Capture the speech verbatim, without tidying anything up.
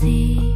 see.